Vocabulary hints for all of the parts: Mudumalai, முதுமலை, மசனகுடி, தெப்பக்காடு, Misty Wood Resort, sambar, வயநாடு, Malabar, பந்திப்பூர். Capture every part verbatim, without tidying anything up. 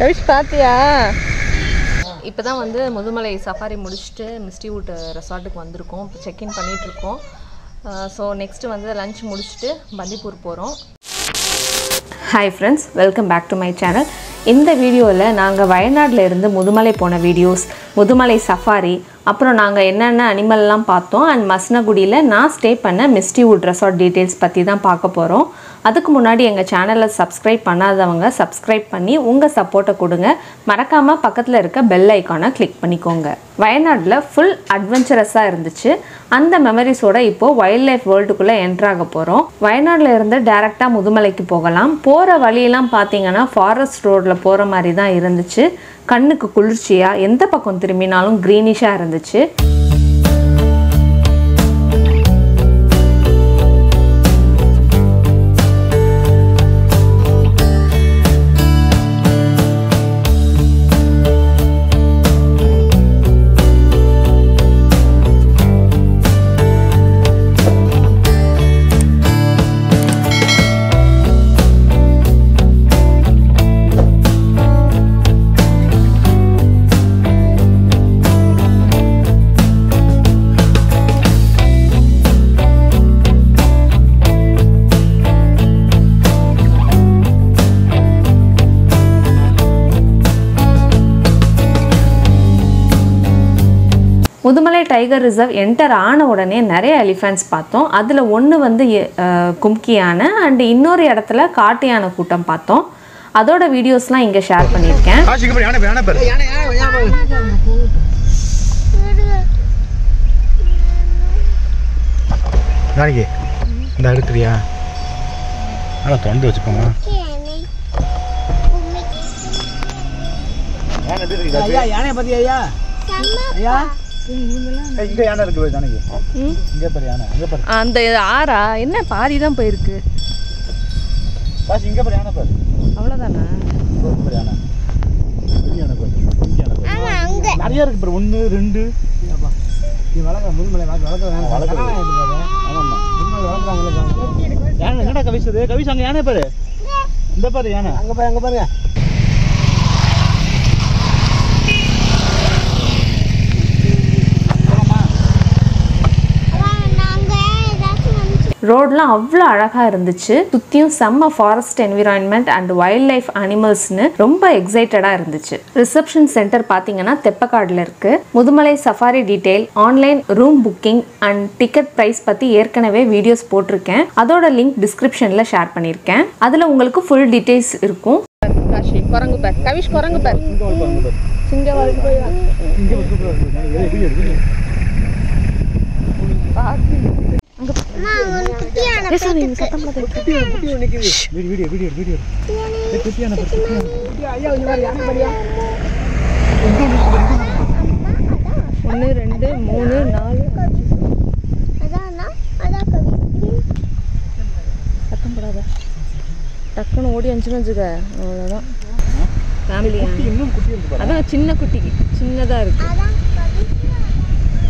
கழிச்சு பார்த்தியா? இப்போ தான் வந்து முதுமலை சஃபாரி முடிச்சுட்டு மிஸ்டி வுட் ரெசார்ட்டுக்கு வந்திருக்கோம். இப்போ செக்இன் பண்ணிகிட்ருக்கோம். ஸோ நெக்ஸ்ட்டு வந்து லஞ்ச் முடிச்சுட்டு பந்திப்பூர் போகிறோம். Hi friends, welcome back to my channel. இந்த வீடியோவில் நாங்கள் வயநாட்டில் இருந்து முதுமலை போன வீடியோஸ், முதுமலை சஃபாரி, அப்புறம் நாங்கள் என்னென்ன அனிமல்லாம் பார்த்தோம் அண்ட் மசனகுடியில் நான் ஸ்டே பண்ண மிஸ்டி வுட் ரெசார்ட் டீட்டெயில்ஸ் பற்றி தான் பார்க்க போகிறோம். அதுக்கு முன்னாடி எங்கள் சேனலை சப்ஸ்கிரைப் பண்ணாதவங்க சப்ஸ்கிரைப் பண்ணி உங்கள் சப்போர்ட்டை கொடுங்க. மறக்காமல் பக்கத்தில் இருக்க பெல் ஐக்கானை கிளிக் பண்ணிக்கோங்க. வயநாட்டில் ஃபுல் அட்வென்ச்சரஸாக இருந்துச்சு. அந்த மெமரிஸோடு இப்போது வைல்ட் லைஃப் வேர்ல்டுக்குள்ளே என்ட்ராக போகிறோம். வயநாட்டில் இருந்து டேரெக்டாக முதுமலைக்கு போகலாம். போகிற வழியெல்லாம் பார்த்திங்கன்னா ஃபாரஸ்ட் ரோட்டில் போகிற மாதிரி தான் இருந்துச்சு. கண்ணுக்கு குளிர்ச்சியாக, எந்த பக்கம் திரும்பினாலும் க்ரீனிஷாக இருந்துச்சு. முதுமலை டைகர் ரிசர்வ் என்டர் ஆன உடனே நிறைய எலிஃபெண்ட்ஸ் பார்த்தோம். அதில் ஒன்று வந்து கும்கி யானை அண்ட் இன்னொரு இடத்துல காட்டு யானை கூட்டம் பார்த்தோம். அதோட வீடியோஸ்லாம் இங்கே ஷேர் பண்ணியிருக்கேன். இந்த எடுக்கிறியா? ஆனால் தொண்டு வச்சுக்கோமா. யானை பற்றி ஐயா ஐயா அந்த ஆறா என்ன பாதி தான் போயிருக்கு. அவ்வளோதானா? நிறைய இருக்கு பாரு. ஒன்று ரெண்டு முதுமலை என்னடா கவிசது கவிசா? அங்கே யானை பாரு. இந்த பாரு யானை. அங்கே பாரு, அங்கே பாருங்க. ரோட்லாம் அவ்வளோ அழகாக இருந்துச்சு. சுற்றியும் செம்ம forest environment and wild life அனிமல்ஸ்னு ரொம்ப எக்ஸைட்டடாக இருந்துச்சு. ரிசப்ஷன் சென்டர் பார்த்தீங்கன்னா தெப்பக்காடில் இருக்குது. முதுமலை safari detail, online room booking and ticket price பற்றி ஏற்கனவே வீடியோஸ் போட்டிருக்கேன். அதோட லிங்க் டிஸ்கிரிப்ஷனில் ஷேர் பண்ணியிருக்கேன். அதில் உங்களுக்கு ஃபுல் டீட்டெயில்ஸ் இருக்கும். குரங்கு பேர் கவிஷ், குரங்கு பேர் சிங்க. ஒன்று ரெண்டு மூணு நாலு சத்தம் போடாத, டக்குன்னு ஓடி அனுப்பிச்சுன்னு வச்சுக்க. அவ்வளோதான் ஃபேமிலியா? அதான் சின்ன குட்டிக்கு சின்னதாக இருக்கு.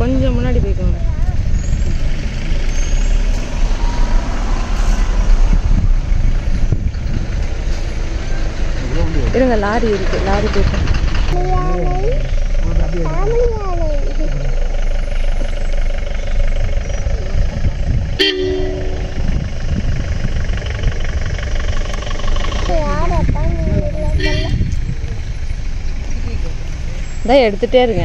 கொஞ்சம் முன்னாடி போய்க்கோங்க. இருங்க, லாரி இருக்கு, லாரி போயிடும். இதான் எடுத்துட்டே இருங்க.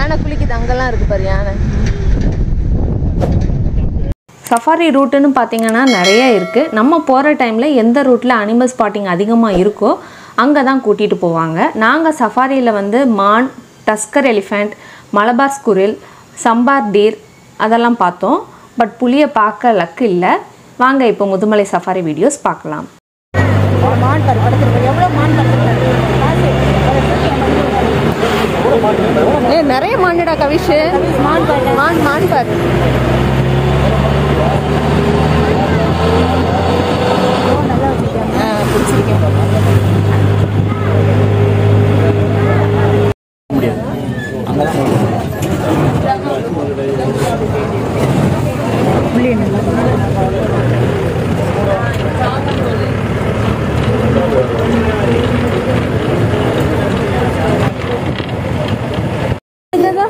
ஆனா குளிக்குது. அங்கெல்லாம் இருக்குது பாரு யானை. சஃபாரி ரூட்டுன்னு பார்த்தீங்கன்னா நிறைய இருக்குது. நம்ம போகிற டைமில் எந்த ரூட்டில் அனிமல் ஸ்பாட்டிங் அதிகமாக இருக்கோ அங்கே தான் கூட்டிகிட்டு போவாங்க. நாங்கள் சஃபாரியில் வந்து மான், tusker elephant, Malabar squirrel, Sambhar deer, அதெல்லாம் பார்த்தோம். பட் புலியை பார்க்க லக்கு இல்லை. வாங்க இப்போ முதுமலை சஃபாரி வீடியோஸ் பார்க்கலாம். ஏ நிறைய மாண்டடா கவிஷ் மான் மான் மான் பார்.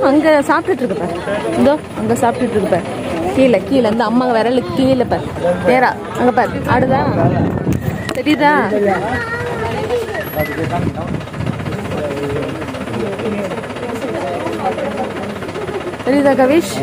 அங்க சாப்பிட்டுட்டு இருக்கு பாரு. இதோ அங்க சாப்பிட்டுட்டு இருக்கு பாரு. கீழே கீழே அந்த அம்மா விரலு கீழே பாரு. நேரா அங்க பாரு. ஆடுதா தெரியுதா? தெரியுதா கவிஷ்?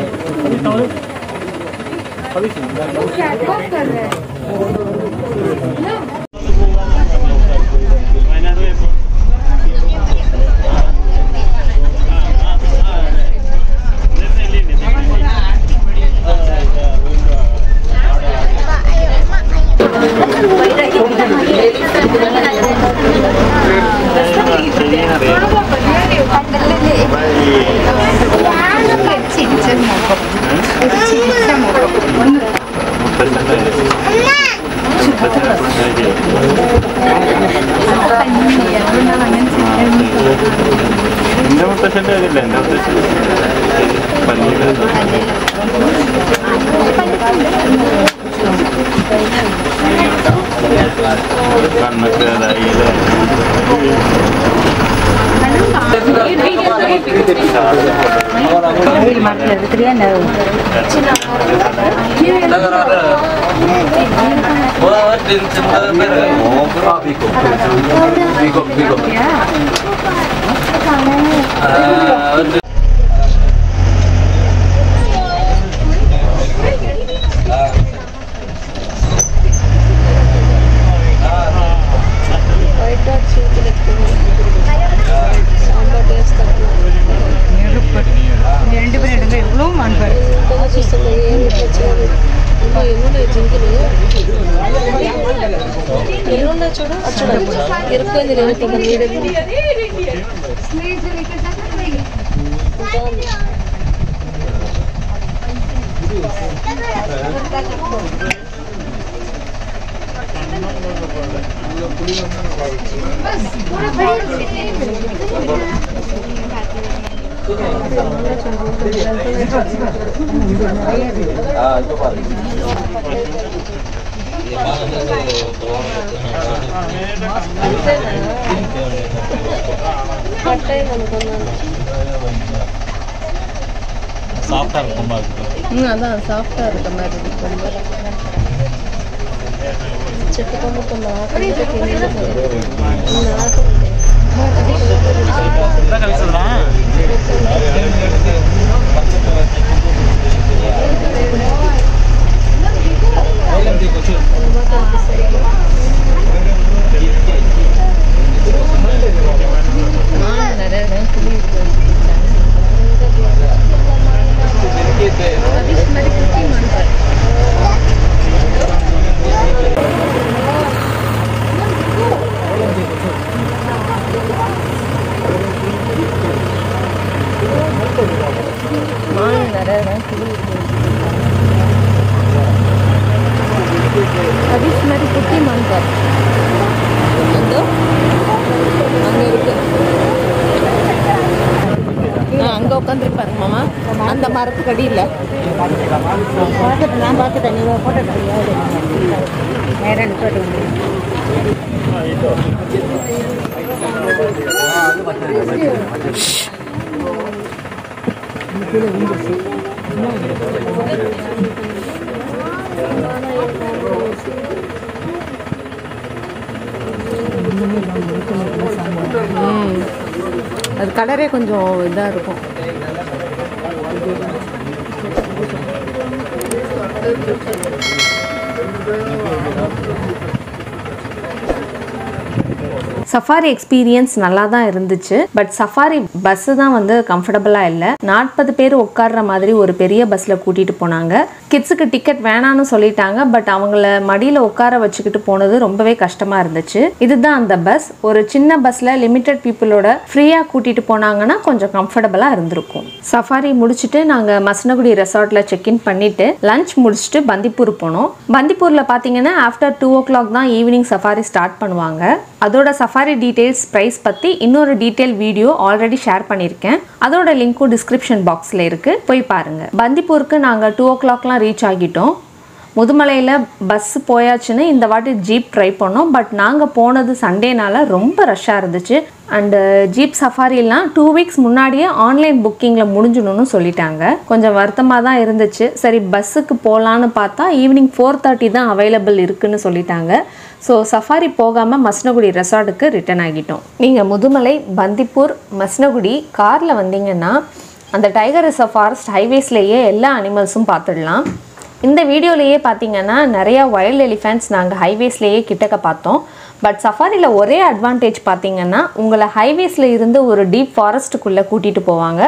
அது கலரே கொஞ்சம் இதாக இருக்கும். சஃபாரி எக்ஸ்பீரியன்ஸ் நல்லா தான் இருந்துச்சு. பட் சஃபாரி பஸ் தான் வந்து கம்ஃபர்டபுளாக இல்லை. நாற்பது பேர் உட்கார்ற மாதிரி ஒரு பெரிய பஸ்ஸில் கூட்டிகிட்டு போனாங்க. கிட்ஸுக்கு டிக்கெட் வேணான்னு சொல்லிட்டாங்க. பட் அவங்கள மடியில் உட்கார வச்சுக்கிட்டு போனது ரொம்பவே கஷ்டமாக இருந்துச்சு. இதுதான் அந்த பஸ். ஒரு சின்ன பஸ்ஸில் லிமிட்டட் பீப்புளோட ஃப்ரீயாக கூட்டிகிட்டு போனாங்கன்னா கொஞ்சம் கம்ஃபர்டபுளாக இருந்திருக்கும். சஃபாரி முடிச்சுட்டு நாங்கள் மசனகுடி ரெசார்ட்டில் செக்இன் பண்ணிவிட்டு லஞ்ச் முடிச்சுட்டு பந்திப்பூர் போனோம். பந்திப்பூரில் பார்த்தீங்கன்னா ஆஃப்டர் டூ ஓ கிளாக் தான் ஈவினிங் சஃபாரி ஸ்டார்ட் பண்ணுவாங்க. அதோட சஃபாரி டீடைல்ஸ், ப்ரைஸ் பற்றி இன்னொரு டீட்டெயில் வீடியோ ஆல்ரெடி ஷேர் பண்ணியிருக்கேன். அதோட லிங்க்கும் டிஸ்கிரிப்ஷன் பாக்ஸில் இருக்குது, போய் பாருங்கள். பந்திப்பூருக்கு நாங்கள் டூ ஓ கிளாக்லாம் ரீச் ஆகிட்டோம். முதுமலையில் பஸ் போயாச்சுன்னு இந்த வாட்டி ஜீப் ட்ரை பண்ணோம். பட் நாங்கள் போனது சண்டேனால் ரொம்ப ரஷ்ஷாக இருந்துச்சு. அண்டு ஜீப் சஃபாரிலாம் டூ வீக்ஸ் முன்னாடியே ஆன்லைன் புக்கிங்கில் முடிஞ்சிடணும்னு சொல்லிட்டாங்க. கொஞ்சம் வருத்தமாக தான் இருந்துச்சு. சரி பஸ்ஸுக்கு போகலான்னு பார்த்தா ஈவினிங் ஃபோர் தேர்ட்டி தான் அவைலபிள் இருக்குதுன்னு சொல்லிட்டாங்க. ஸோ சஃபாரி போகாமல் மசனகுடி ரெசார்ட்டுக்கு ரிட்டர்ன் ஆகிட்டோம். நீங்கள் முதுமலை, பந்திப்பூர், மசனகுடி காரில் வந்தீங்கன்னா அந்த டைகர் ரிசர்வ் ஃபாரஸ்ட் ஹைவேஸ்லேயே எல்லா அனிமல்ஸும் பார்த்துடலாம். இந்த வீடியோலையே பார்த்தீங்கன்னா நிறையா வைல்டு எலிஃபெண்ட்ஸ் நாங்கள் ஹைவேஸ்லேயே கிட்டக்க பார்த்தோம். பட் சஃபாரியில் ஒரே அட்வான்டேஜ் பார்த்தீங்கன்னா உங்களை ஹைவேஸில் இருந்து ஒரு டீப் ஃபாரஸ்ட்டுக்குள்ளே கூட்டிகிட்டு போவாங்க.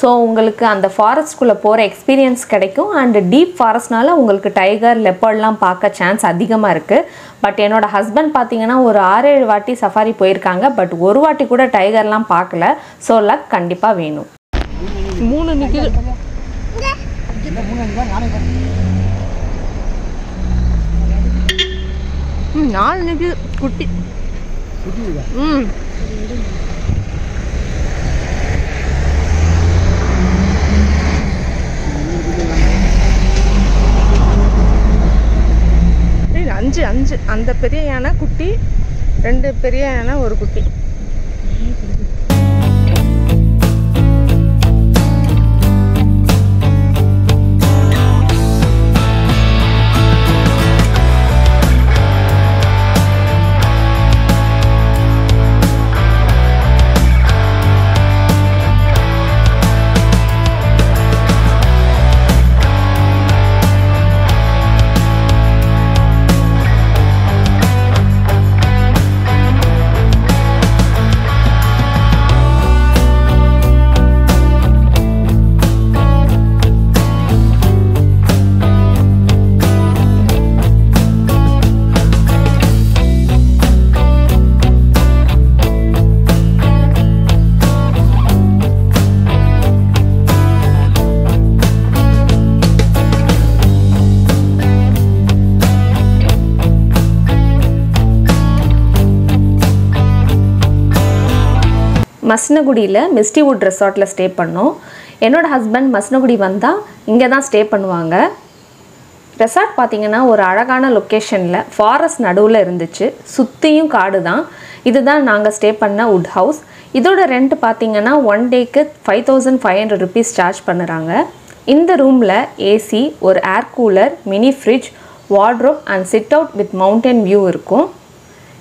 ஸோ உங்களுக்கு அந்த ஃபாரஸ்ட்டுக்குள்ளே போகிற எக்ஸ்பீரியன்ஸ் கிடைக்கும். அண்டு டீப் ஃபாரஸ்ட்னால உங்களுக்கு டைகர், லெப்பர்ட்லாம் பார்க்க சான்ஸ் அதிகமாக இருக்குது. பட் என்னோடய ஹஸ்பண்ட் பார்த்தீங்கன்னா ஒரு ஆறு ஏழு வாட்டி சஃபாரி போயிருக்காங்க. பட் ஒரு வாட்டி கூட டைகர்லாம் பார்க்கல. ஸோ லக் கண்டிப்பாக வேணும். மூணு நிற்கிது. ம் நாலு நிக்கு குட்டி. ம் அஞ்சு அஞ்சு அந்த பெரிய யானை குட்டி, ரெண்டு பெரிய யானை ஒரு குட்டி. மசனகுடியில் மிஸ்டி வுட் ரெசார்ட்டில் ஸ்டே பண்ணோம். என்னோடய ஹஸ்பண்ட் மசனகுடி வந்தால் இங்கே தான் ஸ்டே பண்ணுவாங்க. ரெசார்ட் பார்த்திங்கன்னா ஒரு அழகான லொக்கேஷனில் ஃபாரஸ்ட் நடுவில் இருந்துச்சு. சுற்றியும் காடு தான். இது தான் நாங்கள் ஸ்டே பண்ண வுட் ஹவுஸ். இதோட ரெண்ட் பார்த்திங்கன்னா ஒன் டேக்கு five thousand five hundred rupees charge பண்ணுறாங்க. இந்த ரூமில் ஏசி, ஒரு air cooler, mini fridge, wardrobe and sit out with mountain view இருக்கும்.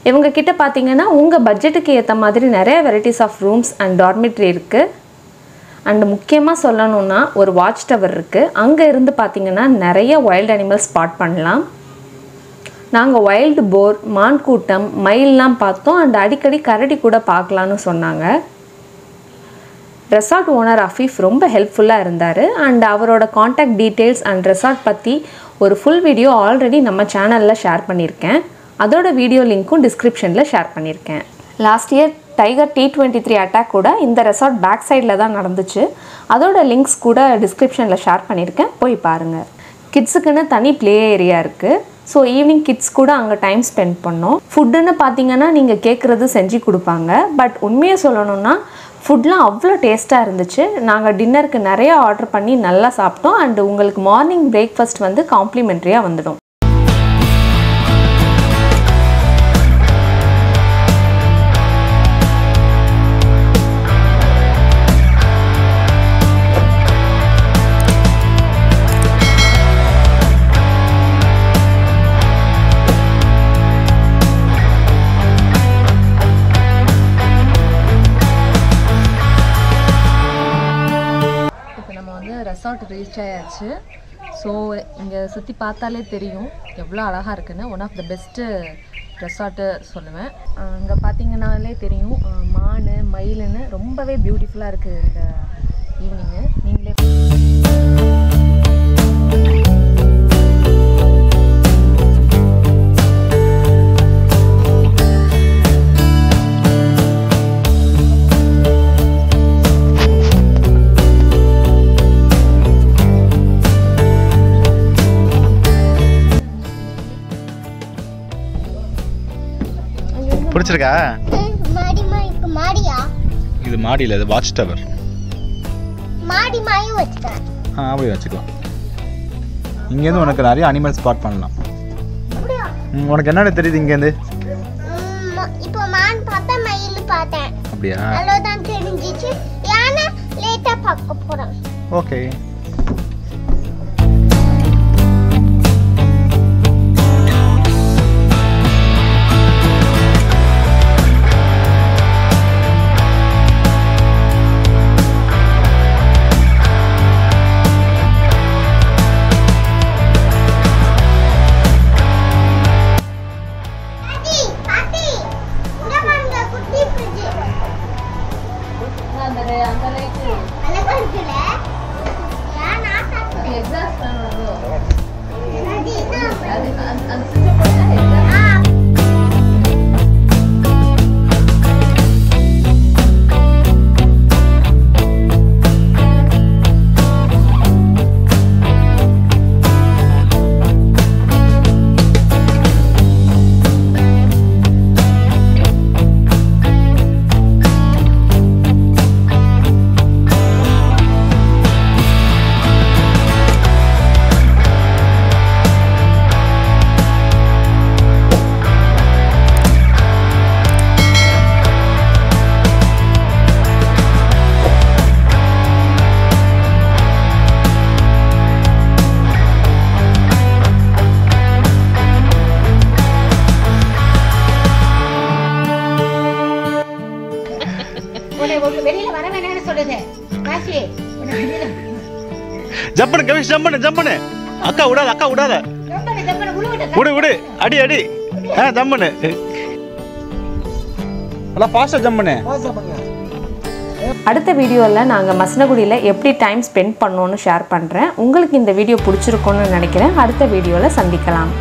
இவங்க கிட்ட பார்த்தீங்கன்னா உங்கள் பட்ஜெட்டுக்கு ஏற்ற மாதிரி நிறைய varieties of rooms and dormitory இருக்குது. அண்ட் முக்கியமாக சொல்லணுன்னா ஒரு வாட்ச் டவர் இருக்குது. அங்கே இருந்து பார்த்திங்கன்னா நிறைய வைல்டு அனிமல்ஸ் ஸ்பாட் பண்ணலாம். நாங்கள் வைல்டு போர், மான்கூட்டம், மயிலெலாம் பார்த்தோம். அண்ட் அடிக்கடி கரடி கூட பார்க்கலான்னு சொன்னாங்க. ரெசார்ட் ஓனர் அஃபீஃப் ரொம்ப ஹெல்ப்ஃபுல்லாக இருந்தார். அண்ட் அவரோட காண்டாக்ட் டீட்டெயில்ஸ் அண்ட் ரெசார்ட் பற்றி ஒரு ஃபுல் வீடியோ ஆல்ரெடி நம்ம சேனலில் ஷேர் பண்ணியிருக்கேன். அதோட வீடியோ லிங்க்கும் டிஸ்கிரிப்ஷனில் ஷேர் பண்ணியிருக்கேன். Last year tiger T twenty three attack கூட இந்த ரெசார்ட் பேக் சைடில் தான் நடந்துச்சு. அதோட லிங்க்ஸ் கூட டிஸ்கிரிப்ஷனில் ஷேர் பண்ணியிருக்கேன், போய் பாருங்கள். கிட்ஸுக்குன்னு தனி ப்ளே ஏரியா இருக்குது. ஸோ ஈவினிங் கிட்ஸ் கூட அங்கே டைம் ஸ்பெண்ட் பண்ணோம். ஃபுட்டுன்னு பார்த்தீங்கன்னா நீங்கள் கேட்குறது செஞ்சு கொடுப்பாங்க. பட் உண்மையை சொல்லணுன்னா ஃபுட்லாம் அவ்வளோ டேஸ்ட்டாக இருந்துச்சு. நாங்கள் டின்னருக்கு நிறையா ஆர்டர் பண்ணி நல்லா சாப்பிட்டோம். அண்டு உங்களுக்கு மார்னிங் பிரேக்ஃபாஸ்ட் வந்து காம்ப்ளிமெண்ட்ரியாக வந்துடும். ரெசார்ட் ரீச் ஆயாச்சு. ஸோ இங்கே சுற்றி பார்த்தாலே தெரியும் எவ்வளோ அழகாக இருக்குன்னு. One of the best resort சொல்லுவேன். அங்கே பார்த்தீங்கன்னாலே தெரியும் மானு மயிலுன்னு ரொம்பவே பியூட்டிஃபுல்லாக இருக்குது இந்த ஈவினிங்கு. நீங்களே பிடிச்சிருக்கா? மாடிமா இது மாடியா? இது மாடி இல்ல, இது வாட்ச் டவர். மாடி மாய் வாட்ச் டவர். ஆ, அப்படியே வச்சுக்கலாம். இங்க இருந்து உங்களுக்கு நிறைய அனிமல்ஸ் ஸ்பாட் பண்ணலாம். அப்படியே உங்களுக்கு என்னடா தெரியுது இங்க இருந்து? இப்போ மான் பார்த்தா மயில் பார்த்தேன். அப்படியே அவ்வளவுதான் தெரிஞ்சிச்சு. யானை லேட்டா பார்க்க போறோம். ஓகே. ஜம்பனு கவிஷ், ஜம்பனு ஜம்பனு அக்கா விடாத, அக்கா விடாத, விடு விடு, அடி அடி, ஆ ஜம்பனு எல்லாம் பாஸ்டா ஜம்பனு. அடுத்த வீடியோவில் நாங்கள் மசனகுடியில் எப்படி டைம் ஸ்பெண்ட் பண்ணோன்னு ஷேர் பண்ணுறேன். உங்களுக்கு இந்த வீடியோ பிடிச்சிருக்கோன்னு நினைக்கிறேன். அடுத்த வீடியோவில் சந்திக்கலாம்.